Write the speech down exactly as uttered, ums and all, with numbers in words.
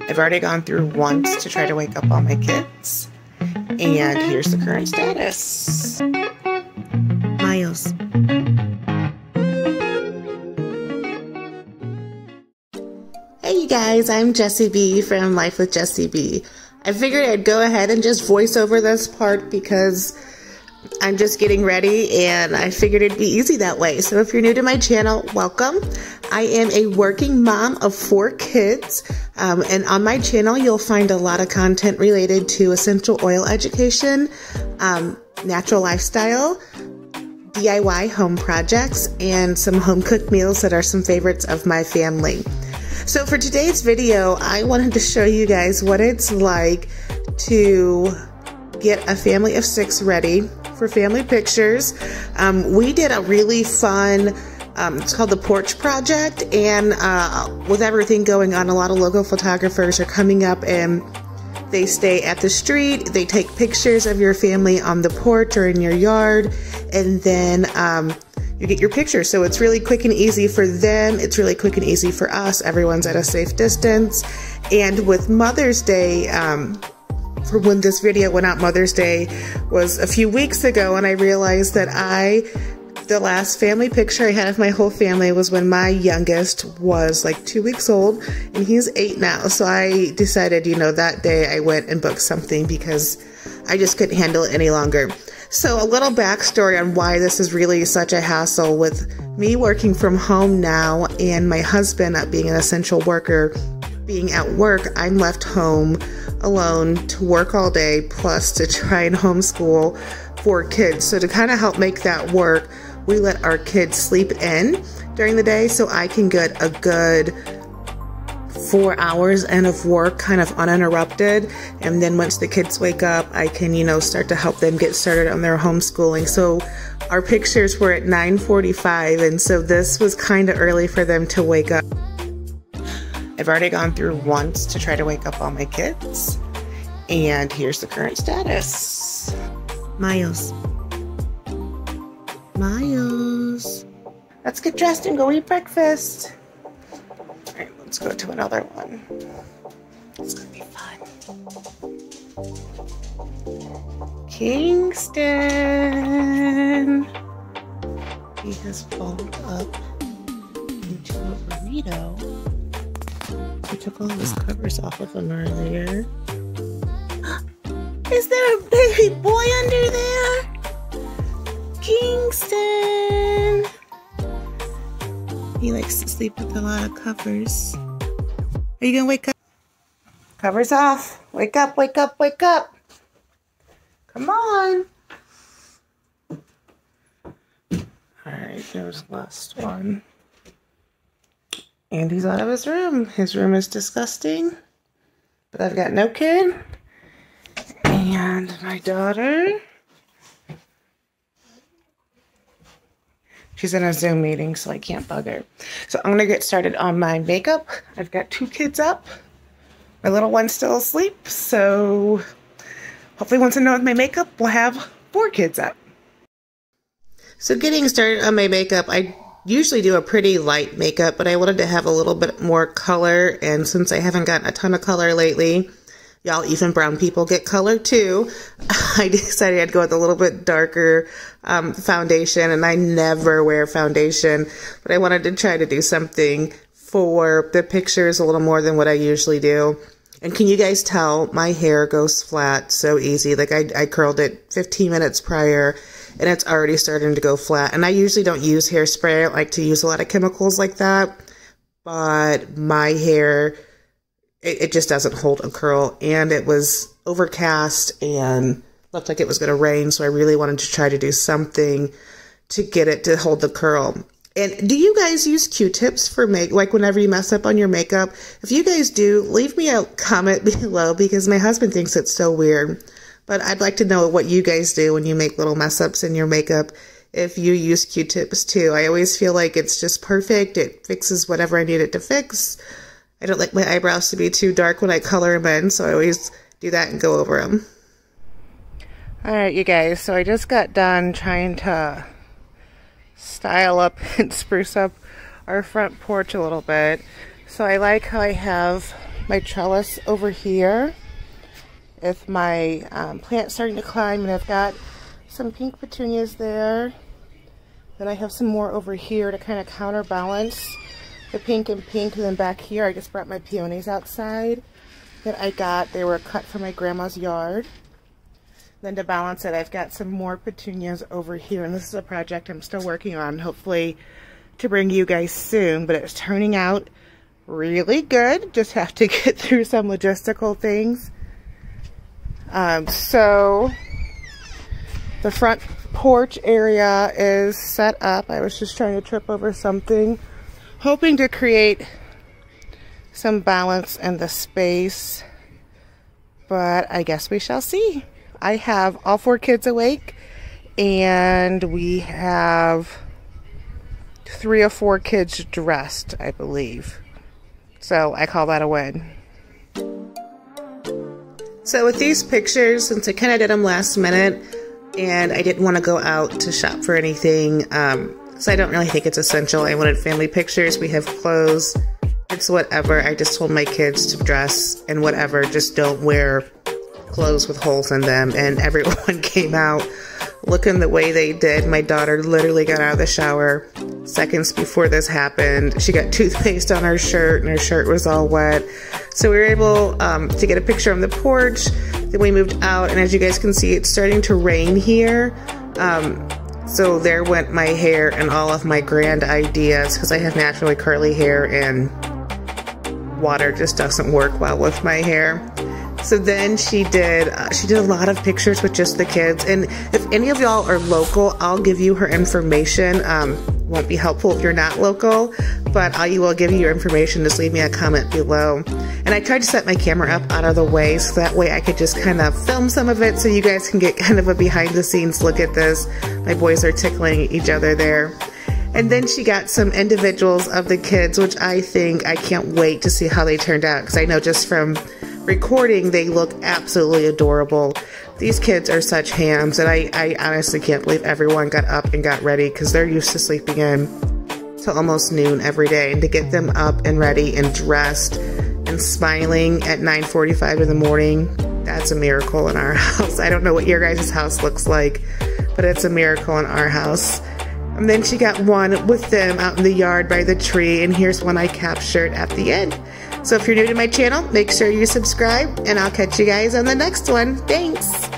I've already gone through once to try to wake up all my kids. And here's the current status. Miles. Hey you guys, I'm Jessie B from Life with Jessie B. I figured I'd go ahead and just voice over this part because I'm just getting ready and I figured it'd be easy that way. So if you're new to my channel, welcome. I am a working mom of four kids, um, and on my channel you'll find a lot of content related to essential oil education, um, natural lifestyle, D I Y home projects, and some home cooked meals that are some favorites of my family. So for today's video, I wanted to show you guys what it's like to get a family of six ready for family pictures. Um, we did a really fun, um, it's called The Porch Project, and uh, with everything going on, a lot of local photographers are coming up and they stay at the street, they take pictures of your family on the porch or in your yard, and then um, you get your picture. So it's really quick and easy for them, it's really quick and easy for us, everyone's at a safe distance. And with Mother's Day, um, for when this video went out, Mother's Day was a few weeks ago, and I realized that I, the last family picture I had of my whole family was when my youngest was like two weeks old, and he's eight now. So I decided, you know, that day I went and booked something because I just couldn't handle it any longer. So a little backstory on why this is really such a hassle with me working from home now and my husband not being an essential worker. Being at work, I'm left home alone to work all day, plus to try and homeschool four kids. So to kind of help make that work, we let our kids sleep in during the day so I can get a good four hours in of work kind of uninterrupted. And then once the kids wake up, I can, you know, start to help them get started on their homeschooling. So our pictures were at nine forty-five, and so this was kind of early for them to wake up. I've already gone through once to try to wake up all my kids, and here's the current status. Miles. Miles. Let's get dressed and go eat breakfast. All right, let's go to another one. It's gonna be fun. Kingston. He has folded up into a burrito. I took all those covers off of him earlier. Is there a baby boy under there? Kingston! He likes to sleep with a lot of covers. Are you gonna wake up? Covers off. Wake up, wake up, wake up. Come on. Alright, there's the last one. And he's out of his room. His room is disgusting. But I've got no kid. And my daughter. She's in a Zoom meeting, so I can't bug her. So I'm going to get started on my makeup. I've got two kids up. My little one's still asleep. So hopefully once I'm done with my makeup, we'll have four kids up. So getting started on my makeup, I usually do a pretty light makeup, but I wanted to have a little bit more color, and since I haven't gotten a ton of color lately, y'all, even brown people get color too, I decided I'd go with a little bit darker um, foundation, and I never wear foundation, but I wanted to try to do something for the pictures a little more than what I usually do. And can you guys tell my hair goes flat so easy? Like I, I curled it fifteen minutes prior and it's already starting to go flat. And I usually don't use hairspray. I don't like to use a lot of chemicals like that. But my hair, it, it just doesn't hold a curl. And it was overcast and looked like it was going to rain. So I really wanted to try to do something to get it to hold the curl. And do you guys use Q-tips for make, like whenever you mess up on your makeup? If you guys do, leave me a comment below because my husband thinks it's so weird. But I'd like to know what you guys do when you make little mess ups in your makeup, if you use Q-tips too. I always feel like it's just perfect. It fixes whatever I need it to fix. I don't like my eyebrows to be too dark when I color them in, so I always do that and go over them. All right, you guys, so I just got done trying to style up and spruce up our front porch a little bit. So I like how I have my trellis over here if my um, plant's starting to climb, and I've got some pink petunias there. Then I have some more over here to kind of counterbalance the pink and pink. And then back here, I just brought my peonies outside that I got. They were cut from my grandma's yard. Then to balance it, I've got some more petunias over here. And this is a project I'm still working on, hopefully to bring you guys soon. But it's turning out really good. Just have to get through some logistical things. Um, so the front porch area is set up. I was just trying to trip over something, hoping to create some balance in the space, but I guess we shall see. I have all four kids awake, and we have three or four kids dressed, I believe. So I call that a win. So with these pictures, since I kind of did them last minute, and I didn't want to go out to shop for anything, um, so I don't really think it's essential. I wanted family pictures. We have clothes. It's whatever. I just told my kids to dress and whatever. Just don't wear clothes with holes in them. And everyone came out looking the way they did. My daughter literally got out of the shower seconds before this happened. She got toothpaste on her shirt, and her shirt was all wet. So we were able um, to get a picture on the porch. Then we moved out, and as you guys can see, it's starting to rain here. Um, so there went my hair and all of my grand ideas, because I have naturally curly hair, and water just doesn't work well with my hair. So then she did, uh, she did a lot of pictures with just the kids. And if any of y'all are local, I'll give you her information. Um, won't be helpful if you're not local, but I will give you your information. Just leave me a comment below. And I tried to set my camera up out of the way so that way I could just kind of film some of it so you guys can get kind of a behind the scenes look at this. My boys are tickling each other there. And then she got some individuals of the kids, which I think I can't wait to see how they turned out, because I know just from recording, they look absolutely adorable. These kids are such hams, and I, I honestly can't believe everyone got up and got ready, because they're used to sleeping in till almost noon every day, and to get them up and ready and dressed and smiling at nine forty-five in the morning, that's a miracle in our house. I don't know what your guys' house looks like, but it's a miracle in our house. And then she got one with them out in the yard by the tree, and here's one I captured at the end. So if you're new to my channel, make sure you subscribe, and I'll catch you guys on the next one. Thanks!